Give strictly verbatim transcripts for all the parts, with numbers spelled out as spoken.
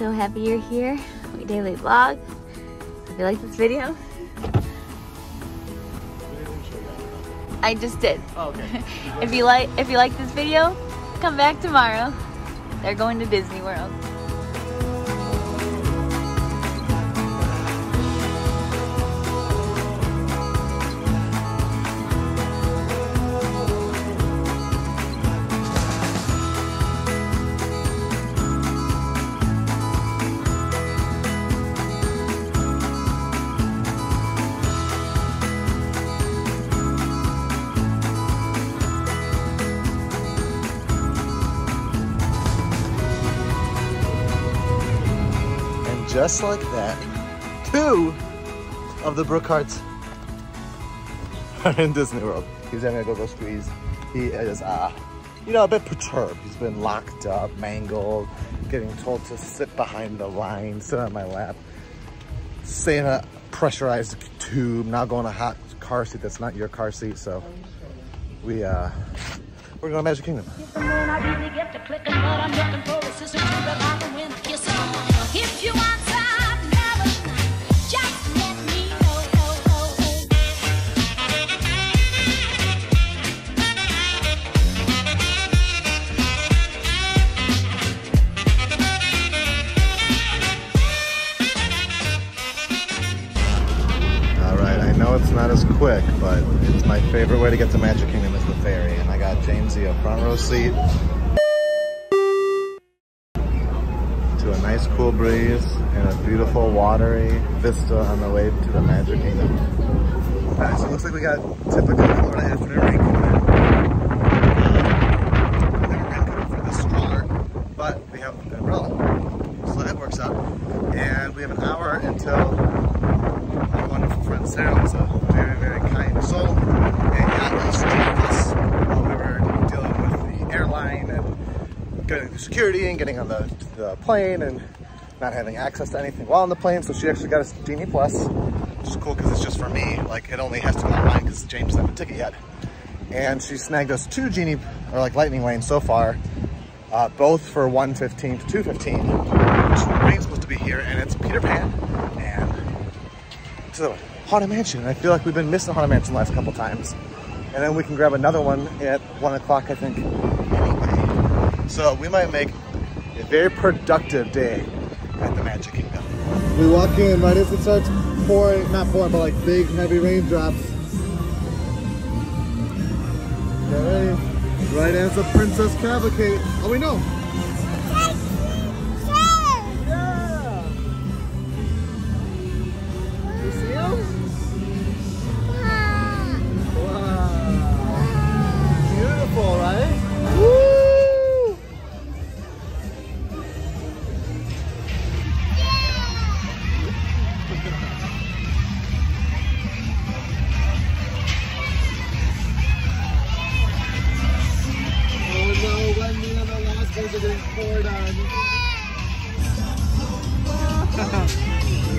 so happy you're here. We daily vlog. If you like this video. I just did. Oh, okay. if you like if you like this video, come back tomorrow. They're going to Disney World. Just like that, two of the Brookharts are in Disney World. He's having a go-go squeeze. He is, uh, you know, a bit perturbed. He's been locked up, mangled, getting told to sit behind the line, sit on my lap, stay in a pressurized tube, not going to a hot car seat that's not your car seat. So we, uh, we're going to Magic Kingdom. If you want not as quick, but it's my favorite way to get to Magic Kingdom is the ferry, and I got Jamesy a front row seat to a nice cool breeze and a beautiful watery vista on the way to the Magic Kingdom. Alright, so it looks like we got typical Florida afternoon rain coming in. Never got good for this stroller, but we have an umbrella, so that works out. And we have an hour until friend Sarah was a very, very kind soul and got us to us while we were dealing with the airline and going through security and getting on the, the plane and not having access to anything while on the plane. So she actually got us Genie Plus, which is cool because it's just for me. Like, it only has to go online because James doesn't have a ticket yet. And she snagged us two Genie, or like Lightning Lane so far, uh, both for one fifteen to two fifteen, which Rain's supposed to be here, and it's Peter Pan and to the Haunted Mansion. I feel like we've been missing the Haunted Mansion the last couple times. And then we can grab another one at one o'clock, I think, anyway. So we might make a very productive day at the Magic Kingdom. We walk in right as it starts pouring, not pouring, but like big, heavy raindrops. Get ready. Right as the princess cavalcade. Oh, we know.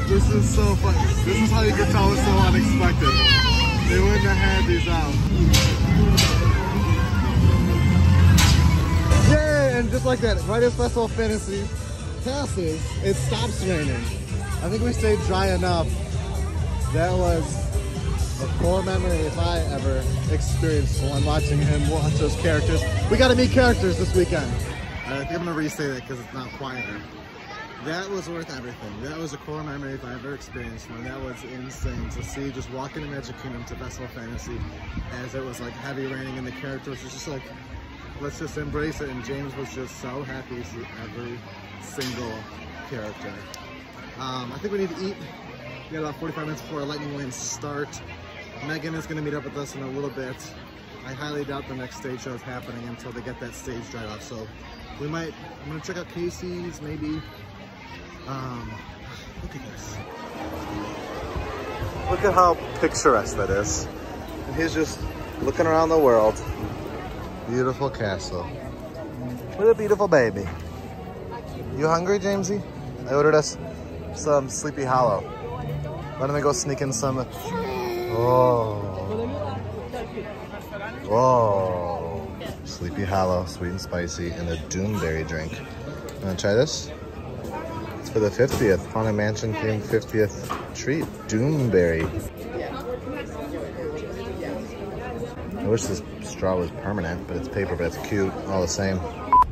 This is so funny. This is how you can tell it's so unexpected. They wouldn't have had these out. Yeah, and just like that, right as Festival of Fantasy passes, it stops raining. I think we stayed dry enough. That was a core memory if I ever experienced one, watching him watch those characters. We got to meet characters this weekend. I think I'm going to re-say that because it's not quieter. That was worth everything. That was a core memory if I ever experienced one. That was insane to see, just walking in Magic Kingdom to Festival of Fantasy as it was like heavy raining and the characters was just like, let's just embrace it. And James was just so happy to see every single character. Um, I think we need to eat. We got about forty-five minutes before Lightning Lane start. Megan is gonna meet up with us in a little bit. I highly doubt the next stage show is happening until they get that stage dried off. So we might, I'm gonna check out Casey's maybe. Um, look at this. Look at how picturesque that is. And he's just looking around the world. Beautiful castle. What a beautiful baby. You hungry, Jamesy? I ordered us some Sleepy Hollow. Why don't we go sneak in some... Oh. Whoa. Sleepy Hollow, sweet and spicy, and a Doomberry drink. You wanna try this? It's for the fiftieth Haunted Mansion themed fiftieth treat, Doomberry. I wish this straw was permanent, but it's paper, but it's cute all the same.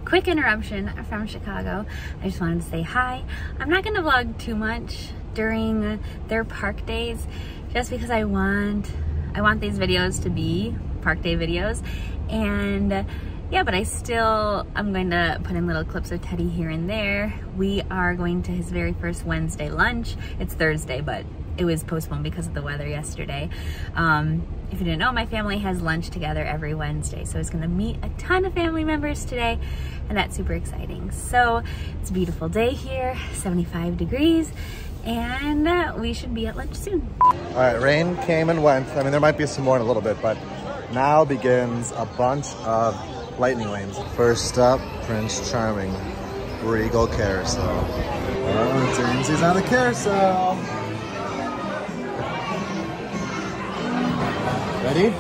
Quick interruption from Chicago. I just wanted to say hi. I'm not gonna vlog too much during their park days, just because I want I want these videos to be park day videos. And yeah, but I still, I'm going to put in little clips of Teddy here and there. We are going to his very first Wednesday lunch. It's Thursday, but it was postponed because of the weather yesterday. Um, if you didn't know, my family has lunch together every Wednesday. So it's gonna meet a ton of family members today, and that's super exciting. So it's a beautiful day here, seventy-five degrees, and uh, we should be at lunch soon. All right, rain came and went. I mean, there might be some more in a little bit, but now begins a bunch of Lightning Lanes. First up, Prince Charming Regal Carousel. Oh, Jamesy's on the carousel. Ready?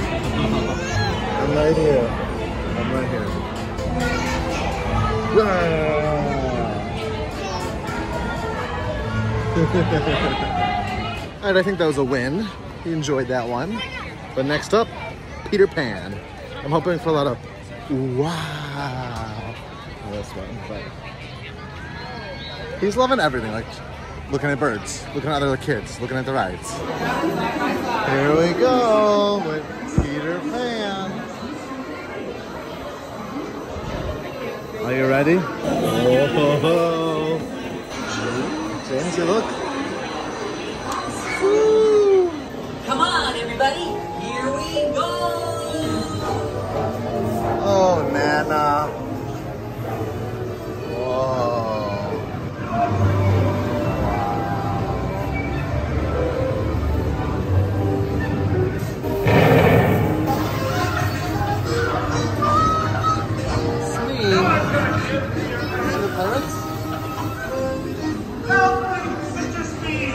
I'm right here. I'm right here. Alright, I think that was a win. He enjoyed that one. But next up, Peter Pan. I'm hoping for a lot of wow. This one, but he's loving everything. Like looking at birds, looking at other kids, looking at the rides. Here we go with Peter Pan. Are you ready? Oh, Jamesy, look. Woo. Come on, everybody. Here we go. Oh, Nana. Whoa.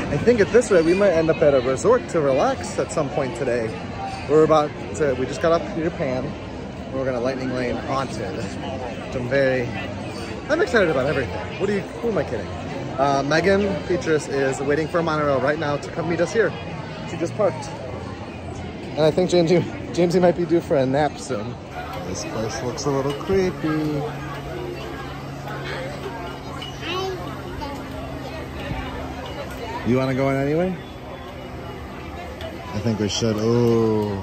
I think at this rate we might end up at a resort to relax at some point today. We're about to, we just got off Peter Pan. We're going to Lightning Lane Haunted. Which I'm very, I'm excited about everything. What are you, who am I kidding? Uh, Megan Petrus is waiting for a monorail right now to come meet us here. She just parked. And I think Jamesy, Jamesy might be due for a nap soon. This place looks a little creepy. You want to go in anyway? I think we should. Oh.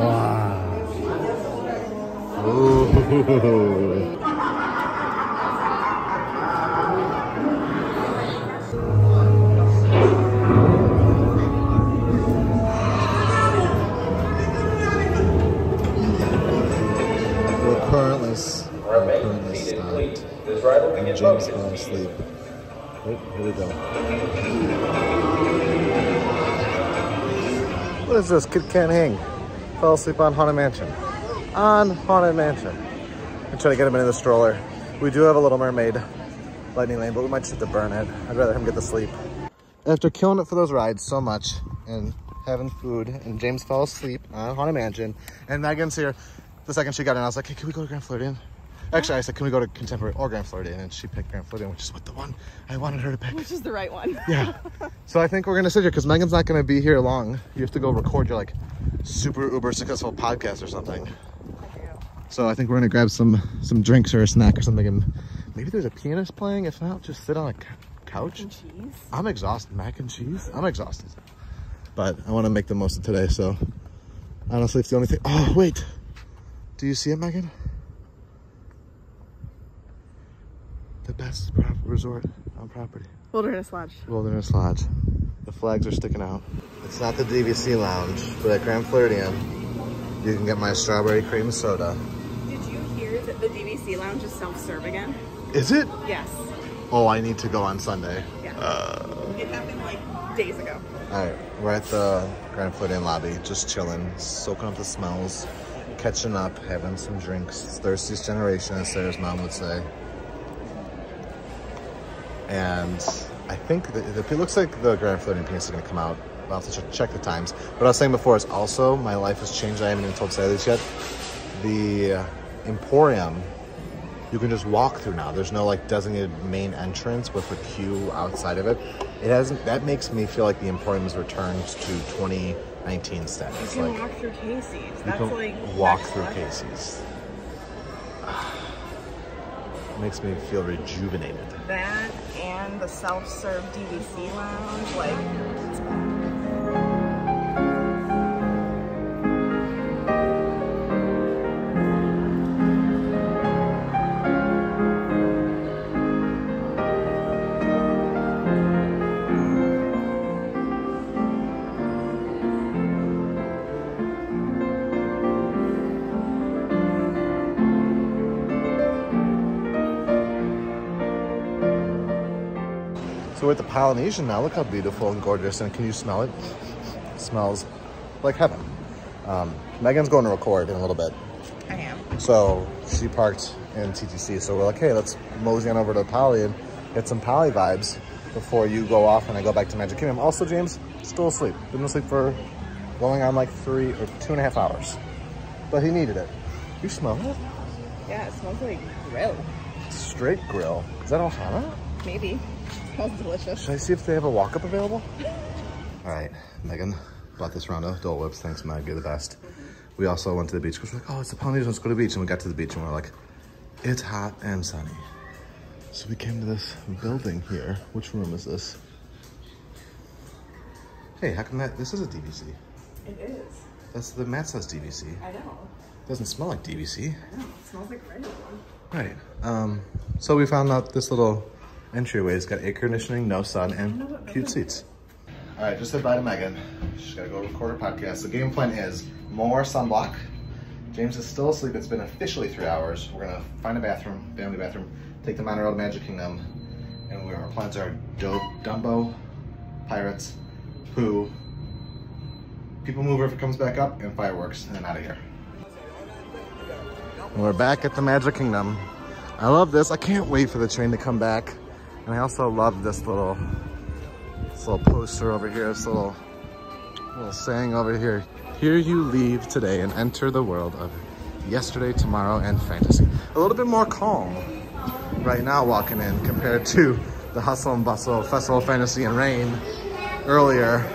Wow. Oh. And James going to sleep. Wait, here we go. What is this? Kid can't hang. Fell asleep on Haunted Mansion. On Haunted Mansion. I'm trying to get him into the stroller. We do have a Little Mermaid Lightning Lane, but we might just have to burn it. I'd rather him get to sleep. After killing it for those rides so much and having food, and James fell asleep on Haunted Mansion, and Megan's here. The second she got in, I was like, hey, can we go to Grand Floridian? Actually, I said, can we go to Contemporary or Grand Floridian? And she picked Grand Floridian, which is what the one I wanted her to pick. Which is the right one. Yeah. So I think we're going to sit here because Megan's not going to be here long. You have to go record your like super uber successful podcast or something. So I think we're going to grab some some drinks or a snack or something. And maybe there's a pianist playing. If not, just sit on a couch. Mac and cheese. I'm exhausted. Mac and cheese? I'm exhausted. But I want to make the most of today. So honestly, it's the only thing. Oh, wait. Do you see it, Megan? The best resort on property. Wilderness Lodge. Wilderness Lodge. The flags are sticking out. It's not the D V C Lounge, but at Grand Floridian, You can get my strawberry cream soda. Did you hear that the D V C Lounge is self-serve again? Is it? Yes. Oh, I need to go on Sunday. Yeah. Uh, it happened like days ago. All right, we're at the Grand Floridian lobby, just chilling, soaking up the smells, catching up, having some drinks. Thirstiest generation, as Sarah's mom would say. And I think the, the, it looks like the Grand Floridian penis is going to come out. I'll have to ch check the times. What I was saying before is also, my life has changed. I haven't even told Sarah this yet. The Emporium, you can just walk through now. There's no like designated main entrance with a queue outside of it. It hasn't, that makes me feel like the Emporium has returned to twenty nineteen status. You can like, walk through Casey's. That's you can like walk through life. Casey's. It makes me feel rejuvenated. That and the self-serve D V C Lounge, like. We're at the Polynesian now. Look how beautiful and gorgeous. And can you smell it? It smells like heaven. Um, Megan's going to record in a little bit. I am. So she parked in T T C. So we're like, hey, let's mosey on over to Poly and get some Poly vibes before you go off and I go back to Magic Kingdom. Also, James, still asleep. Been asleep for going on like three or two and a half hours. But he needed it. You smell it? Yeah, it smells like grill. Straight grill. Is that Ohana? Maybe. Smells delicious. Should I see if they have a walk-up available? All right, Megan bought this round of Dole Whips. Thanks, Meg, you're the best. We also went to the beach because we're like, oh, it's the Polynesian, let's go to the beach. And we got to the beach and we're like, it's hot and sunny. So we came to this building here. Which room is this? Hey, how come that, this is a D V C. It is. That's, the mat says D V C. I know. It doesn't smell like D V C. I know, it smells like a regular one. Right, um, so we found out this little entryway's got air conditioning, no sun, and cute seats. All right, just said bye to Megan. She's gotta go record a podcast. The game plan is more sunblock. James is still asleep. It's been officially three hours. We're gonna find a bathroom, family bathroom, take the monorail to Magic Kingdom, and our plans are dope Dumbo, Pirates, Pooh, People Mover if it comes back up, and fireworks, and then out of here. We're back at the Magic Kingdom. I love this. I can't wait for the train to come back. And I also love this little, this little poster over here, this little, little saying over here. Here you leave today and enter the world of yesterday, tomorrow, and fantasy. A little bit more calm right now walking in compared to the hustle and bustle, Festival of Fantasy and rain earlier.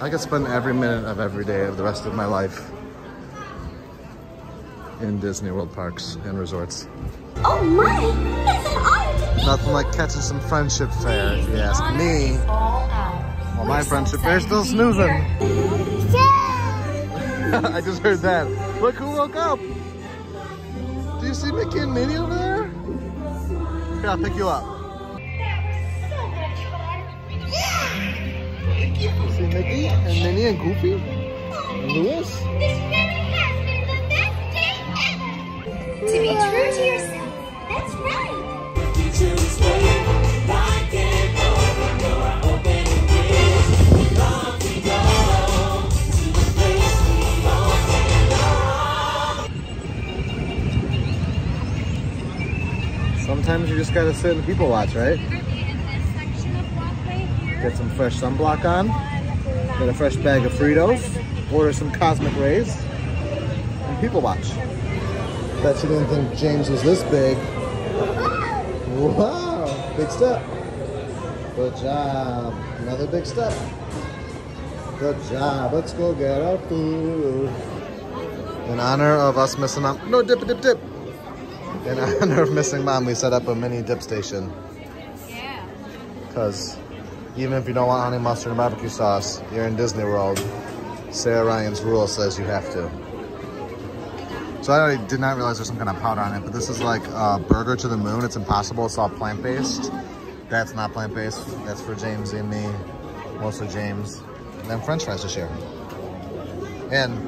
I could spend every minute of every day of the rest of my life in Disney World parks and resorts. Oh my, it's an honor to meet Nothing you. Like catching some friendship fare, if you ask me. Well, my friendship fare's still snoozing. Yeah. I just heard that. Look who woke up. Do you see Mickey and Minnie over there? Here, I'll pick you up. That was so much fun. Yeah. See Mickey and Minnie and Goofy? And Louis? This really has been the best day ever. To be true to yourself. That's right. Sometimes you just gotta sit and people watch, right? Get some fresh sunblock on. Get a fresh bag of Fritos. Order some Cosmic Rays. And people watch. Bet you didn't think James was this big. Wow, big step. Good job. Another big step. Good job. Let's go get our food. In honor of us missing mom. No, dip, dip, dip. In honor of missing mom, we set up a mini dip station. Yeah. Because even if you don't want honey mustard and barbecue sauce, you're in Disney World. Sarah Ryan's rule says you have to. So I did not realize there's some kind of powder on it, but this is like a burger to the moon. It's impossible. It's all plant-based. That's not plant-based. That's for James and me. Mostly James. and then french fries this year. And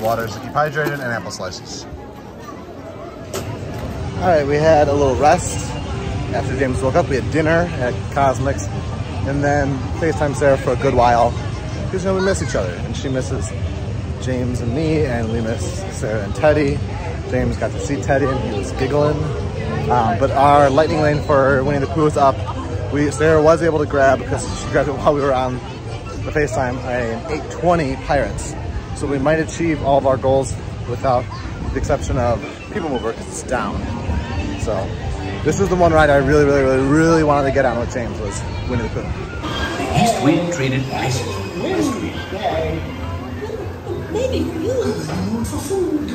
waters that keep hydrated and apple slices. All right, we had a little rest. After James woke up, we had dinner at Cosmic's and then FaceTime Sarah for a good while because, you know, we miss each other and she misses James and me, and we miss Sarah and Teddy. James got to see Teddy and he was giggling. Um, but our Lightning Lane for Winnie the Pooh is up. We, Sarah was able to grab, because she grabbed it while we were on the FaceTime, an eight twenty Pirates. So we might achieve all of our goals without the exception of People Mover, because it's down. So this is the one ride I really, really, really, really wanted to get on with James, was Winnie the Pooh. The East Wind treated nicely last week. Maybe you for food.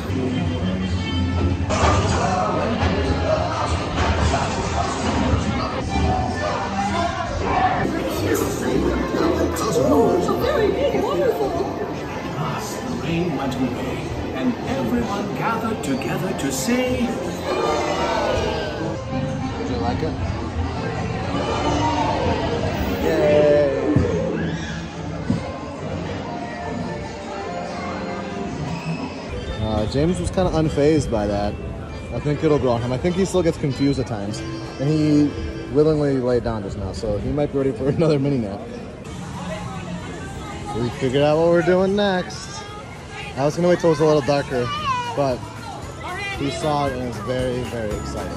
Ooh, it's a very big waterfall. Thus the rain went away, and everyone gathered together to say... Do you like it? Yay! Uh, James was kind of unfazed by that. I think it'll grow on him. I think he still gets confused at times. And he willingly laid down just now, so he might be ready for another mini nap. We figured out what we're doing next. I was gonna wait till it was a little darker, but he saw it and was very, very excited.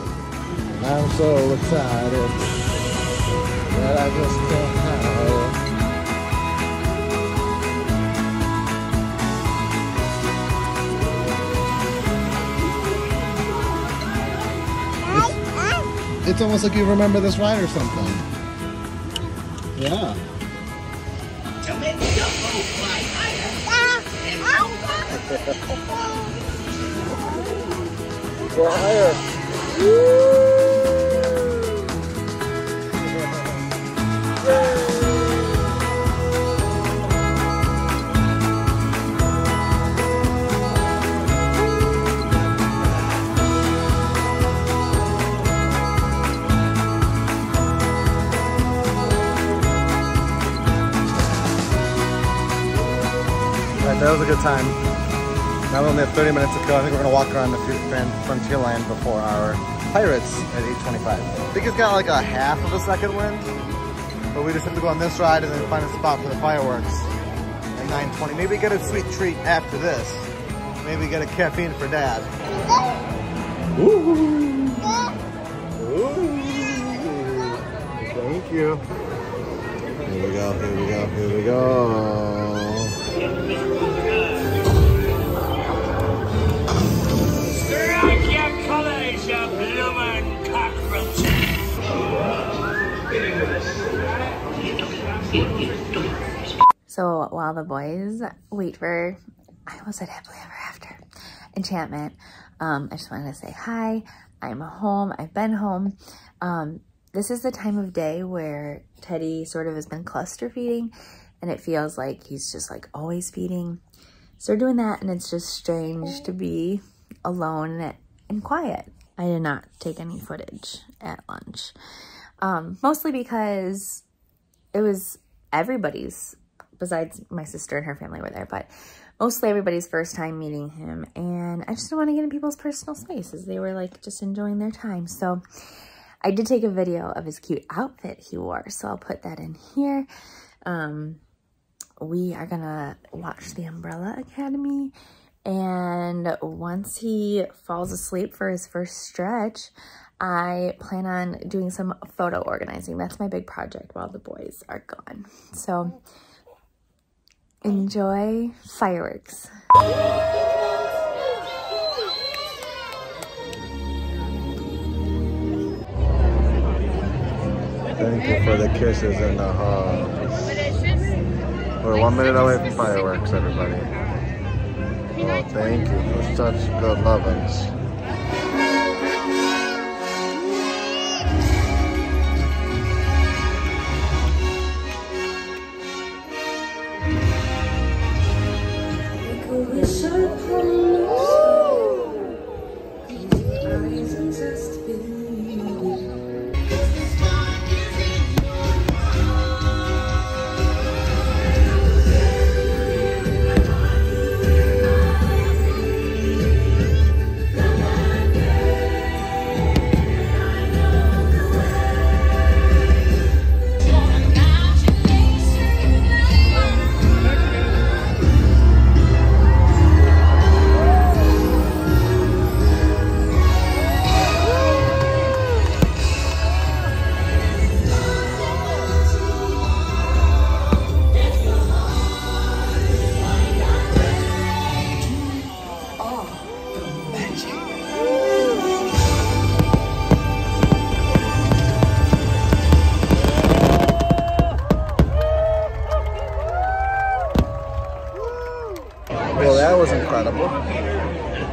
And I'm so excited that I just can't hide. It's, it's almost like you remember this ride or something. Yeah. We're higher. Alright, that was a good time. Now we only have thirty minutes to go. I think we're gonna walk around the frontier land before our Pirates at eight twenty-five. I think it's got like a half of a second wind, but we just have to go on this ride and then find a spot for the fireworks at nine twenty. Maybe get a sweet treat after this. Maybe get a caffeine for Dad. Ooh. Ooh. Thank you. Here we go, here we go, here we go. So while the boys wait for, I almost said happily ever after, Enchantment, um, I just wanted to say hi. I'm home. I've been home. Um, this is the time of day where Teddy sort of has been cluster feeding, and it feels like he's just like always feeding. So we're doing that, and it's just strange to be alone and quiet. I did not take any footage at lunch, um, mostly because it was everybody's, besides my sister and her family were there, but mostly everybody's first time meeting him. And I just didn't want to get in people's personal spaces. They were like just enjoying their time. So I did take a video of his cute outfit he wore. So I'll put that in here. Um, we are going to watch the Umbrella Academy. And once he falls asleep for his first stretch, I plan on doing some photo organizing. That's my big project while the boys are gone. So enjoy fireworks. Thank you for the kisses and the hugs. We're one minute away from fireworks, everybody. Oh, thank you for such good lovings.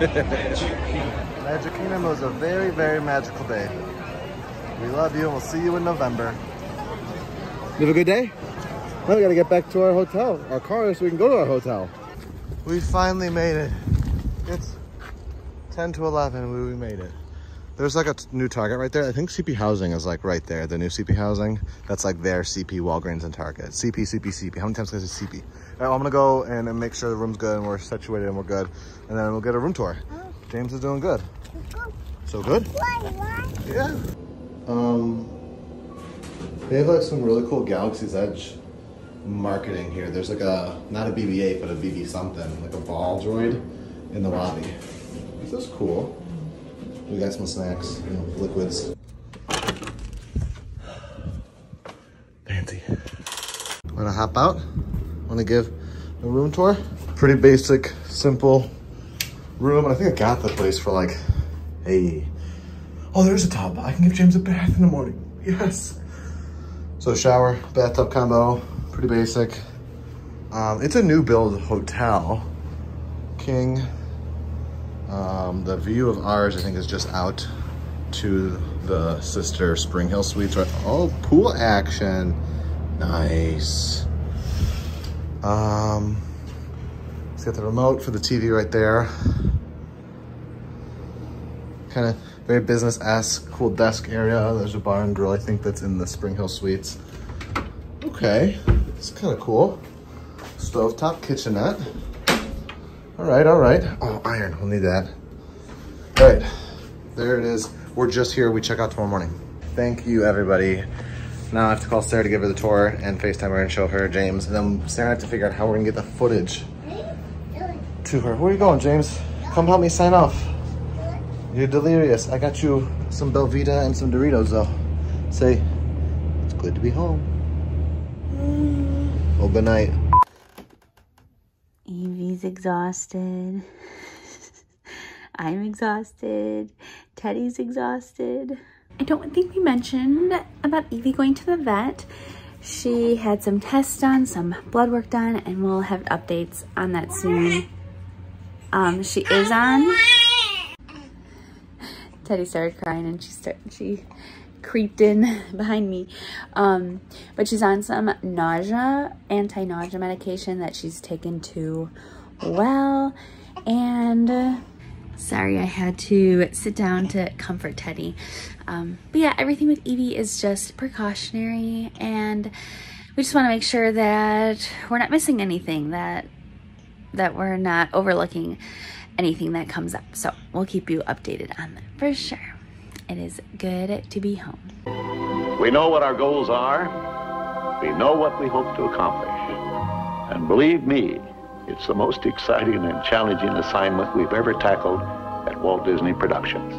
Magic Kingdom was a very, very magical day. We love you and we'll see you in November. You have a good day? Now we gotta get back to our hotel, our car, so we can go to our hotel. We finally made it. It's ten to eleven, we made it. There's like a new Target right there. I think C P Housing is like right there, the new C P Housing. That's like their C P, Walgreens, and Target. C P, C P, C P. How many times can I say C P? All right, well, I'm gonna go and, and make sure the room's good and we're situated and we're good. And then we'll get a room tour. Oh. James is doing good. Good. So good? Why, why? Yeah. Um, they have like some really cool Galaxy's Edge marketing here. There's like a, not a B B eight, but a B B something, like a ball droid in the lobby. This is cool. We got some snacks, you know, liquids. Fancy. I'm gonna hop out. I'm gonna give a room tour. Pretty basic, simple room. I think I got the place for like, hey. Oh, there's a tub. I can give James a bath in the morning. Yes. So shower, bathtub combo, pretty basic. Um, it's a new build hotel. King. Um, the view of ours, I think, is just out to the sister Spring Hill Suites. Right? Oh, pool action. Nice. Um, it's got the remote for the T V right there. Kind of very business-esque, cool desk area. There's a bar and grill, I think, that's in the Spring Hill Suites. Okay, it's kind of cool. Stovetop kitchenette. All right, all right. Oh, iron, we'll need that. All right, there it is. We're just here, we check out tomorrow morning. Thank you, everybody. Now I have to call Sarah to give her the tour and FaceTime her and show her James. And then Sarah and I have to figure out how we're gonna get the footage to her. Where are you going, James? Come help me sign off. You're delirious. I got you some Belvita and some Doritos though. Say, it's good to be home. Mm. Oh, good night. Evie's exhausted. I'm exhausted. Teddy's exhausted. I don't think we mentioned about Evie going to the vet. She had some tests done, some blood work done, and we'll have updates on that soon. Um, she is on. Teddy started crying and she started, she creeped in behind me. Um, but she's on some nausea, anti-nausea medication that she's taken too well. And uh, sorry, I had to sit down to comfort Teddy. Um, but yeah, everything with Evie is just precautionary. And we just want to make sure that we're not missing anything, that, that we're not overlooking anything that comes up. So we'll keep you updated on that for sure. It is good to be home. We know what our goals are. We know what we hope to accomplish. And believe me, it's the most exciting and challenging assignment we've ever tackled at Walt Disney Productions.